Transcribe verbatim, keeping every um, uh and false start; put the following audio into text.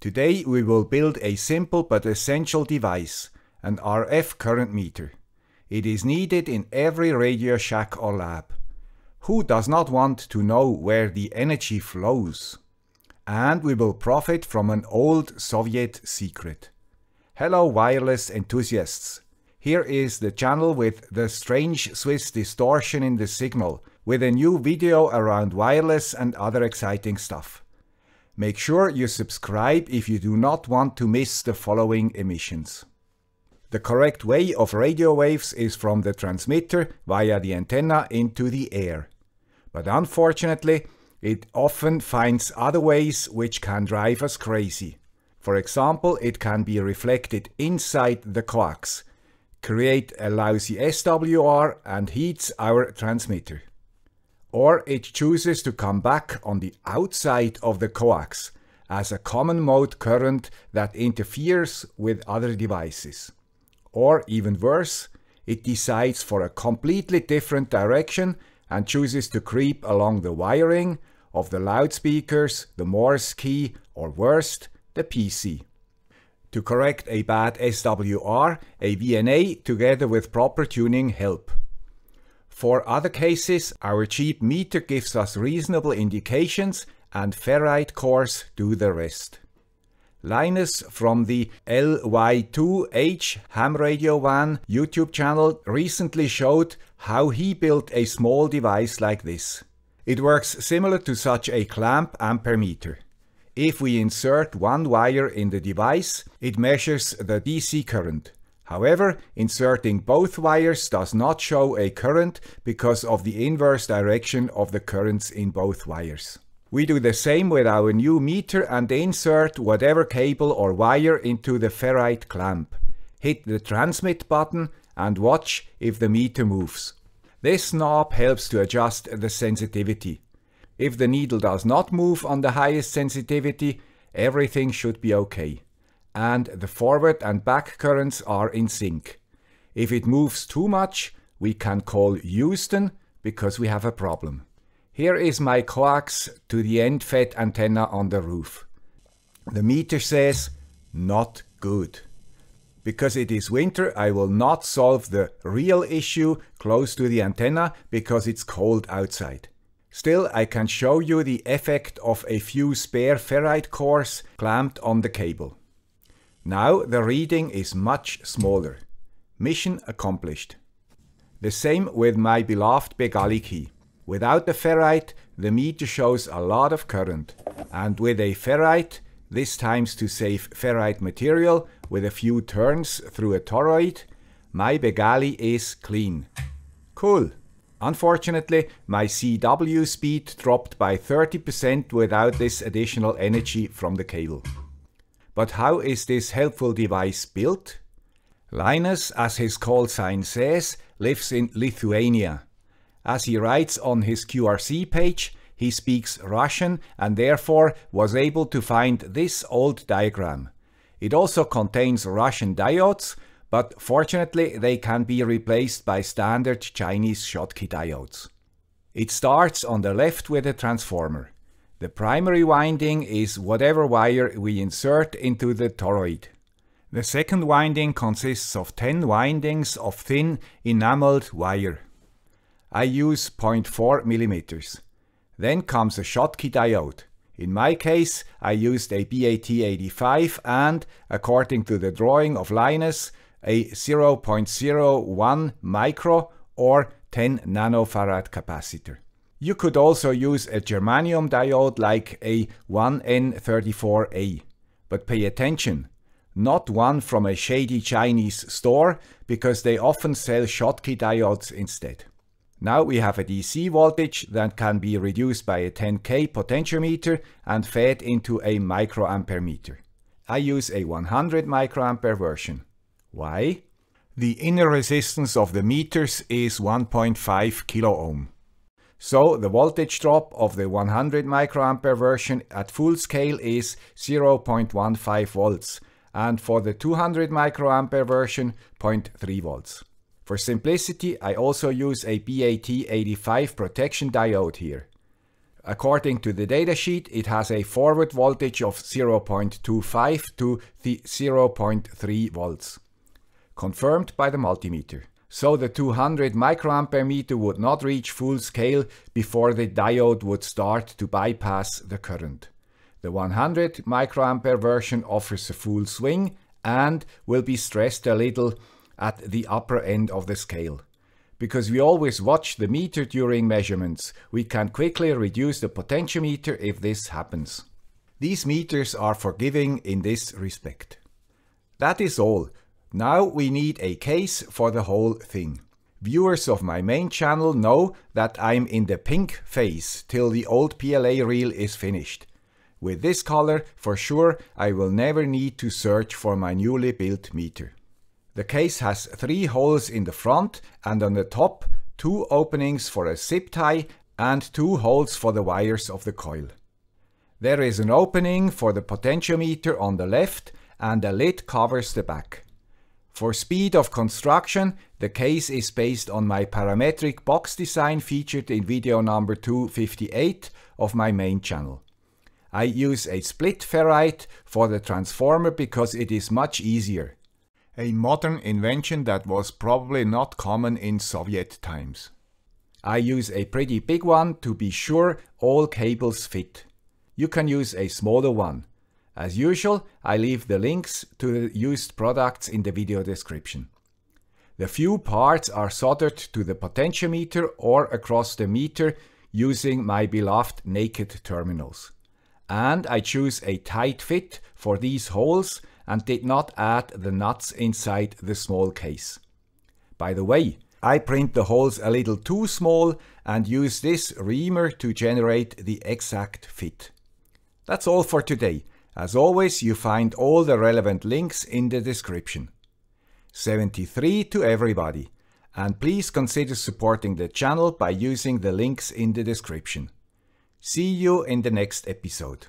Today we will build a simple but essential device, an R F current meter. It is needed in every radio shack or lab. Who does not want to know where the energy flows? And we will profit from an old Soviet secret. Hello wireless enthusiasts. Here is the channel with the strange Swiss distortion in the signal, with a new video around wireless and other exciting stuff. Make sure you subscribe if you do not want to miss the following emissions. The correct way of radio waves is from the transmitter via the antenna into the air. But unfortunately, it often finds other ways which can drive us crazy. For example, it can be reflected inside the coax, create a lousy S W R and heats our transmitter. Or it chooses to come back on the outside of the coax as a common mode current that interferes with other devices. Or even worse, it decides for a completely different direction and chooses to creep along the wiring of the loudspeakers, the Morse key, or worst, the P C. To correct a bad S W R, a V N A together with proper tuning help. For other cases, our cheap meter gives us reasonable indications and ferrite cores do the rest. Linus from the L Y two H Ham Radio One YouTube channel recently showed how he built a small device like this. It works similar to such a clamp ampermeter. If we insert one wire in the device, it measures the D C current. However, inserting both wires does not show a current because of the inverse direction of the currents in both wires. We do the same with our new meter and insert whatever cable or wire into the ferrite clamp. Hit the transmit button and watch if the meter moves. This knob helps to adjust the sensitivity. If the needle does not move on the highest sensitivity, everything should be okay. And the forward and back currents are in sync. If it moves too much, we can call Houston because we have a problem. Here is my coax to the end fed antenna on the roof. The meter says, not good. Because it is winter, I will not solve the real issue close to the antenna because it's cold outside. Still, I can show you the effect of a few spare ferrite cores clamped on the cable. Now the reading is much smaller. Mission accomplished. The same with my beloved Begali key. Without the ferrite, the meter shows a lot of current, and with a ferrite, this times to save ferrite material with a few turns through a toroid, my Begali is clean. Cool. Unfortunately, my C W speed dropped by thirty percent without this additional energy from the cable. But how is this helpful device built? Linus, as his call sign says, lives in Lithuania. As he writes on his Q R Z page, he speaks Russian and therefore was able to find this old diagram. It also contains Russian diodes, but fortunately they can be replaced by standard Chinese Schottky diodes. It starts on the left with a transformer. The primary winding is whatever wire we insert into the toroid. The second winding consists of ten windings of thin enameled wire. I use zero point four millimeters. Then comes a Schottky diode. In my case, I used a B A T eighty-five and, according to the drawing of Linus, a zero point zero one micro or ten nanofarad capacitor. You could also use a germanium diode like a one N thirty-four A. But pay attention, not one from a shady Chinese store, because they often sell Schottky diodes instead. Now we have a D C voltage that can be reduced by a ten K potentiometer and fed into a microampermeter. I use a one hundred microampere version. Why? The inner resistance of the meters is one point five kilo ohm. So the voltage drop of the one hundred microampere version at full scale is zero point one five volts and for the two hundred microampere version zero point three volts. For simplicity, I also use a B A T eighty-five protection diode here. According to the datasheet, it has a forward voltage of zero point two five to zero point three volts, confirmed by the multimeter. So the two hundred microampere meter would not reach full scale before the diode would start to bypass the current. The one hundred microampere version offers a full swing and will be stressed a little at the upper end of the scale. Because we always watch the meter during measurements, we can quickly reduce the potentiometer if this happens. These meters are forgiving in this respect. That is all. Now we need a case for the whole thing. Viewers of my main channel know that I'm in the pink phase till the old P L A reel is finished. With this color, for sure, I will never need to search for my newly built meter. The case has three holes in the front and on the top two openings for a zip tie and two holes for the wires of the coil. There is an opening for the potentiometer on the left and a lid covers the back. For speed of construction, the case is based on my parametric box design featured in video number two fifty-eight of my main channel. I use a split ferrite for the transformer because it is much easier. A modern invention that was probably not common in Soviet times. I use a pretty big one to be sure all cables fit. You can use a smaller one. As usual, I leave the links to the used products in the video description. The few parts are soldered to the potentiometer or across the meter using my beloved naked terminals. And I choose a tight fit for these holes and did not add the nuts inside the small case. By the way, I print the holes a little too small and use this reamer to generate the exact fit. That's all for today. As always, you find all the relevant links in the description. seventy-three to everybody, and please consider supporting the channel by using the links in the description. See you in the next episode.